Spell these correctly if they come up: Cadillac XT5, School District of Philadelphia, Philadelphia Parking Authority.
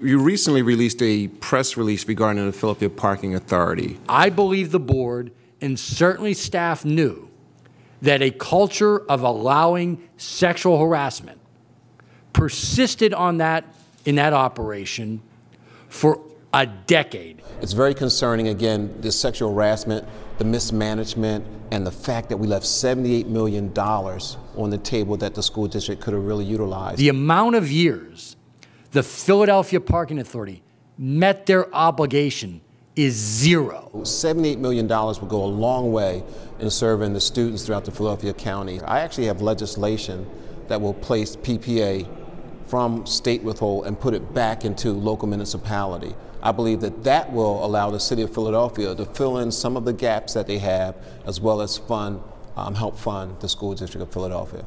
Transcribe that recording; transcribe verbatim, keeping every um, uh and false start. You recently released a press release regarding the Philadelphia Parking Authority. I believe the board and certainly staff knew that a culture of allowing sexual harassment persisted on that in that operation for a decade. It's very concerning, again, the sexual harassment, the mismanagement, and the fact that we left seventy-eight million dollars on the table that the school district could have really utilized. The amount of years the Philadelphia Parking Authority met their obligation is zero. seventy-eight million dollars would go a long way in serving the students throughout the Philadelphia County. I actually have legislation that will place P P A from state withhold and put it back into local municipality. I believe that that will allow the city of Philadelphia to fill in some of the gaps that they have, as well as fund, um, help fund the School District of Philadelphia.